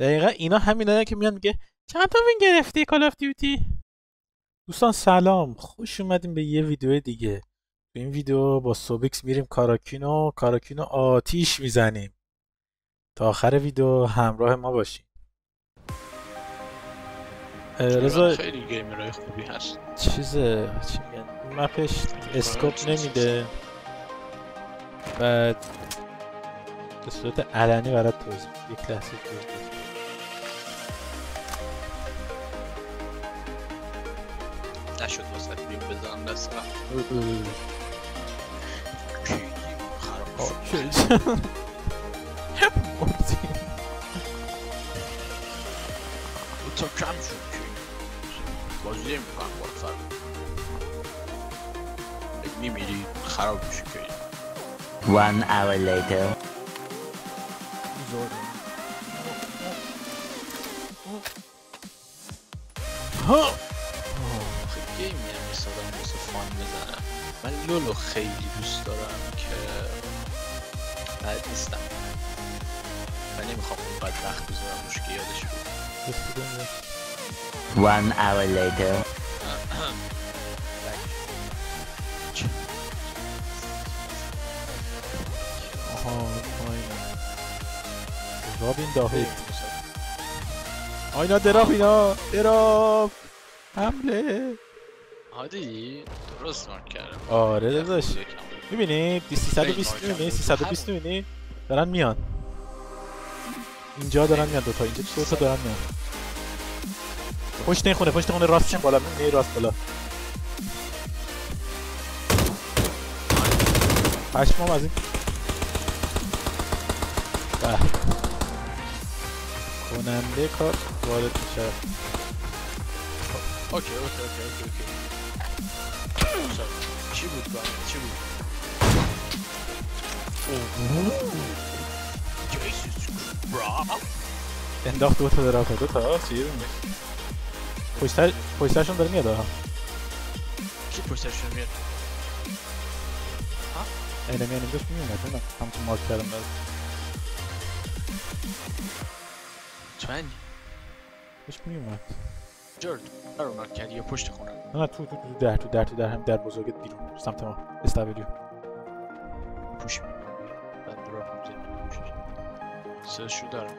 دقیقا اینا همینه که میان میگه چند تا وین گرفتی کال آف دیوتی. دوستان سلام، خوش اومدیم به یه ویدیو دیگه. تو این ویدیو با سوبیکس میریم کاراکینو آتیش میزنیم. تا آخر ویدیو همراه ما باشین. رضا خیلی گیمرای خوبی هست. چیزه چی میگن مپش اسکوپ نمیده، بعد به صورت علنی برات توضیح یک لحظه توضیح. نشد واسه بیم بزنم دست خراب تو کم شد که بازی نمی کنم باید فرق میمیری خراب میشه که One hour later ها خیلی گیم میرم بس آدم باسه فان بزنم. من لولو خیلی دوست دارم که بعد نیستم، من نمیخوام اون بدبخت بزنم روش که یادش بود. One hour later. Robin David. Ayna derap ina derap. Hamle. Hadi درست نکردم. آره داداش. می‌بینی 320 می‌بینی دارن میان. اینجا دارن میان، دوتا اینجا دو تا دارن میان. پشت خونه راستش بالا میره، راست بالا. پشمام از این. به. کننده کار وارد میشه. اوکی. چی بود با؟ چی بود؟ اوه. انداخت دوتا درافت چیه بوده؟ پشترشون داره میاد ها؟ کی پشترشون میاد؟ ها؟ اینمی گفت میاد همچون مارک کردم داره چونی؟ پشت میومد جرد برو مارک کردی یا پشت خونه؟ نه تو در هم در بزرگت بیرون سمت ما استابلیو پوش میاد بعد درافت میزید سرشو دارم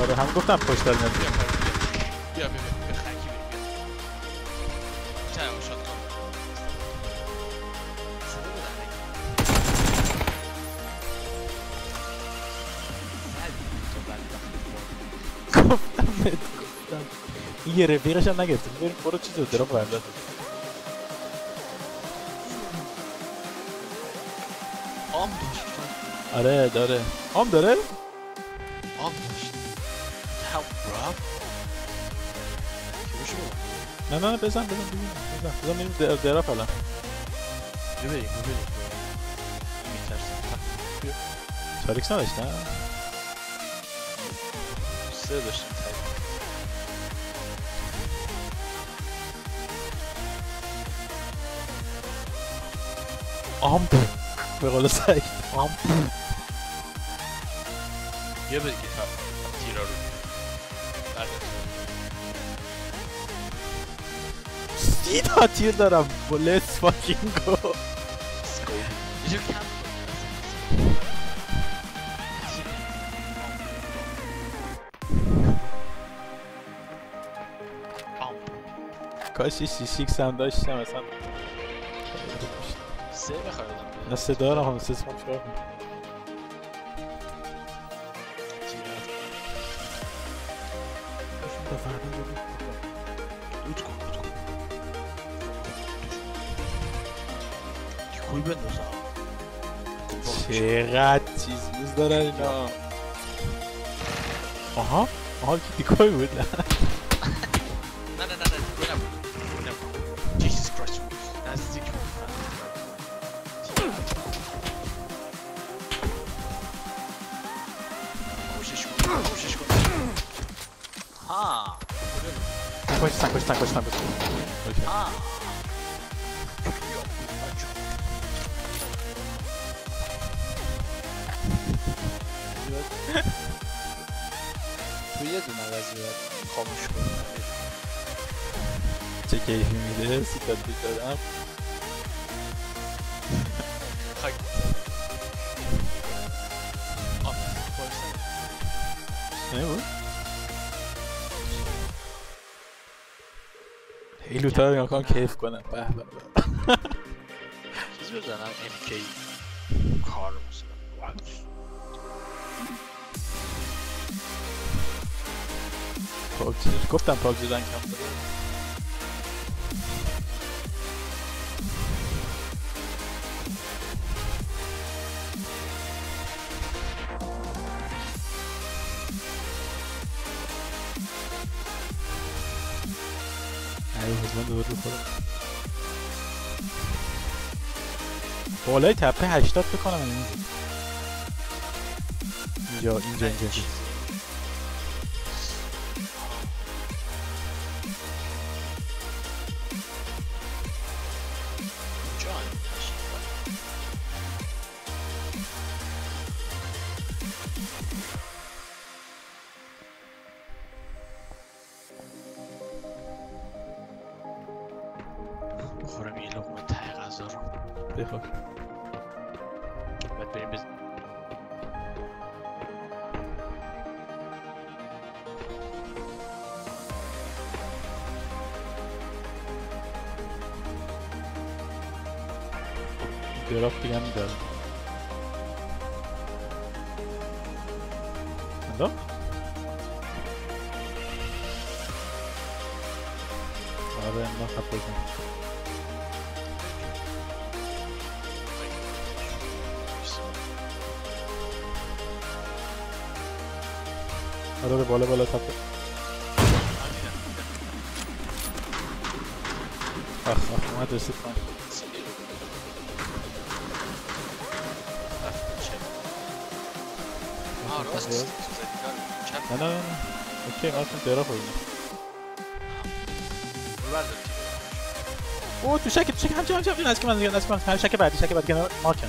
آره هم گفتم پشت دارم بیا یه رفیقش هم نگرفتیم بریم برو چیز رو درام برمداد آم داشت. آره داره آم داره؟ آم داشت هم براب که بشه برو نه بزن میریم درام الان بریم میترسیم چاریکس نداشت نه؟ سه داشتیم آمپو به قول سعید آمپو یه بگیر هم تیرا رو برداشت 30 تا تیر دارم بولت فاکینگ گو یه کم کاشی C6 هم داشتم اصلا سه بخواه دادم نه سه دارم همه سه سمام شکار کنم دوت کن کوی بندازم چقدر چیز نیز دارن اینا آها که دیکوی بود نه Ah. Questa. Ah. توی یه دونه وضعیت خاموش کنم چه کیفی میده سیکات بیدادم خاک آه بایستم نه بود؟ این لوتا رو میکنم کیف کنم به به به چیز بزنم MK کار مثلا گفتم پابجی رنگ کم داره ایو حضمان دوباره رو خورم بالای تپه 80 بکنم اینجا بخورم یه لقمه ته غذا رو بخور باید بریم بزن درافت دیگه هم میدارم اندام؟ آره اندام خب بزن آره بالا تپه آخ اومد رسید کنم نه اوکی اصلا درا خویدم اوه تو شکه همچه نزدیک من دیگه نزدیک من شکه بعدی کنار مارک کن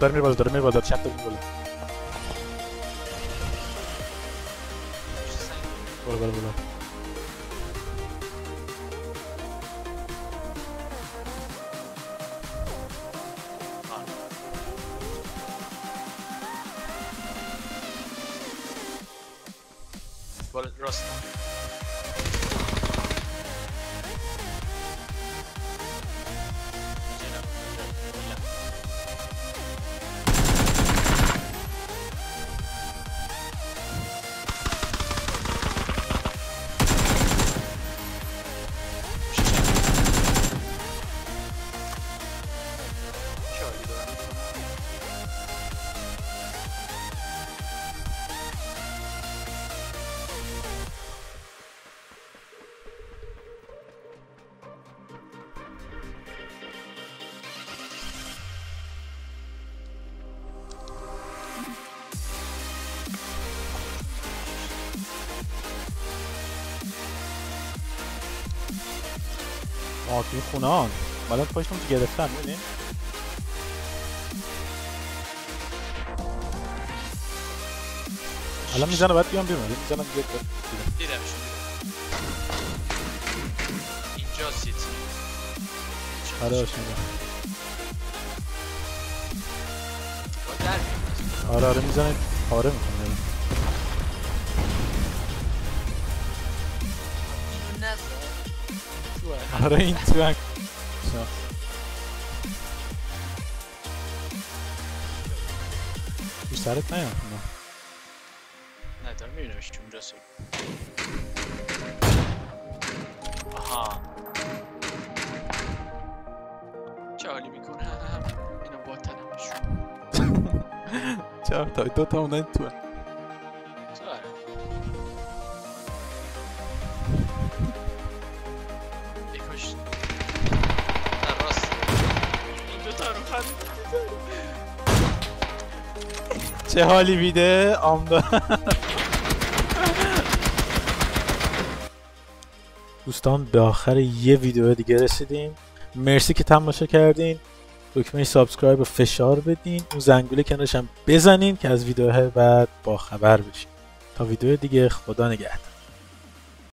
Dormir, chato mi bola. Bola. Bola, Ross. آه توی خونه ها بلند پاشتم تو گرفتم ببینیم على ميزانه بعد يوم بيوم ميزانه بيكبر كده كده انجوسيت خلاص آره آره میزنید پاره میکنم آره این توانگ بیش سرت نیام نه دارم میبینمش که اونجا سیم آها چه حالی میکنه اینو با تنمشون چرا تا دو تا اونایی توه چرا ایکوش در راست این دو تا رو خند چه حالی بیده آمده دوستان به آخر یه ویدیو دیگه رسیدیم مرسی که تماشا کردین دکمه سابسکرایب رو فشار بدین اون زنگوله کنارش هم بزنین که از ویدیوهای بعد با خبر بشین تا ویدیو دیگه خدا نگهدار.